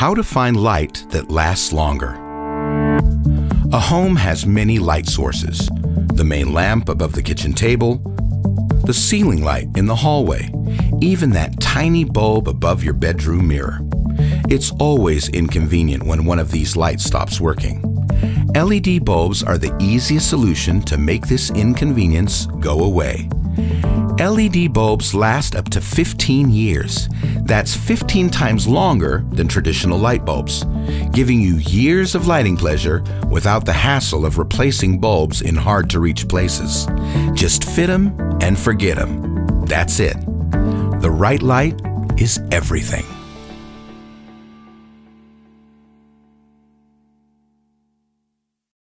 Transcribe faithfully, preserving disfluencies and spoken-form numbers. How to find light that lasts longer. A home has many light sources. The main lamp above the kitchen table, the ceiling light in the hallway, even that tiny bulb above your bedroom mirror. It's always inconvenient when one of these lights stops working. L E D bulbs are the easiest solution to make this inconvenience go away. L E D bulbs last up to fifteen years. That's fifteen times longer than traditional light bulbs, giving you years of lighting pleasure without the hassle of replacing bulbs in hard-to-reach places. Just fit them and forget them. That's it. The right light is everything.